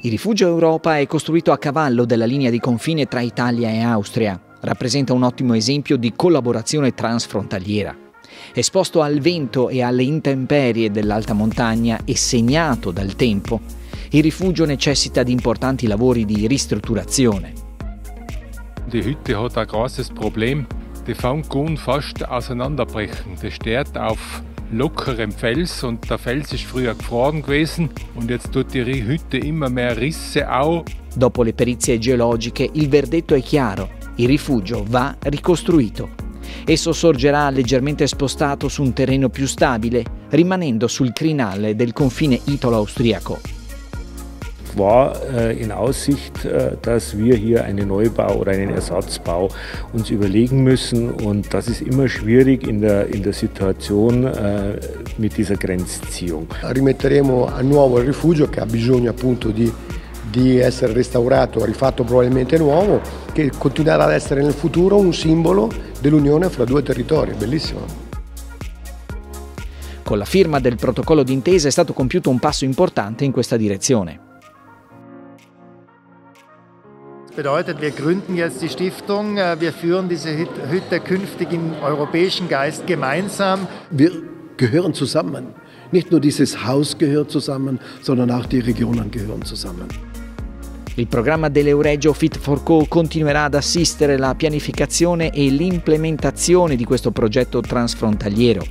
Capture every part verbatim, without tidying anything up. Il Rifugio Europa è costruito a cavallo della linea di confine tra Italia e Austria. Rappresenta un ottimo esempio di collaborazione transfrontaliera. Esposto al vento e alle intemperie dell'alta montagna e segnato dal tempo, il rifugio necessita di importanti lavori di ristrutturazione. Die Hütte hat ein großes Problem. Die Fanggrund fast auseinanderbrechen. Das steht auf lockerem Fels und der Fels ist früher gefroren gewesen und jetzt tut die Hütte immer mehr Risse auf. Dopo le perizie geologiche il verdetto è chiaro, il rifugio va ricostruito. Esso sorgerà leggermente spostato su un terreno più stabile, rimanendo sul crinale del confine italo-austriaco. War äh, in Aussicht, äh, dass wir hier einen Neubau oder einen Ersatzbau uns überlegen müssen und das ist immer schwierig in der, in der Situation äh, mit dieser Grenzziehung. Rimetteremo a nuovo il rifugio che ha bisogno appunto di, di essere restaurato, rifatto probabilmente nuovo, che continuerà ad essere nel futuro un simbolo dell'unione fra due territori, bellissimo. Con la firma del protocollo d'intesa è stato compiuto un passo importante in questa direzione. Das bedeutet, wir gründen jetzt die Stiftung, wir führen diese Hütte künftig im europäischen Geist gemeinsam. Wir gehören zusammen. Nicht nur dieses Haus gehört zusammen, sondern auch die Regionen gehören zusammen. Il programma dell'Euregio Fit for Co continuerà ad assistere la pianificazione e l'implementazione di questo progetto transfrontaliero.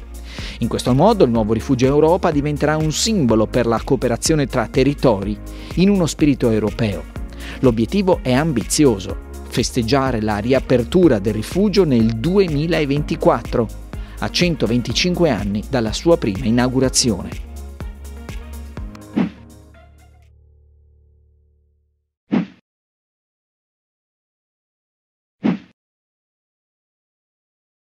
In questo modo il nuovo Rifugio Europa diventerà un simbolo per la cooperazione tra territori in uno spirito europeo. L'obiettivo è ambizioso: festeggiare la riapertura del rifugio nel duemilaventiquattro, a centoventicinque anni dalla sua prima inaugurazione.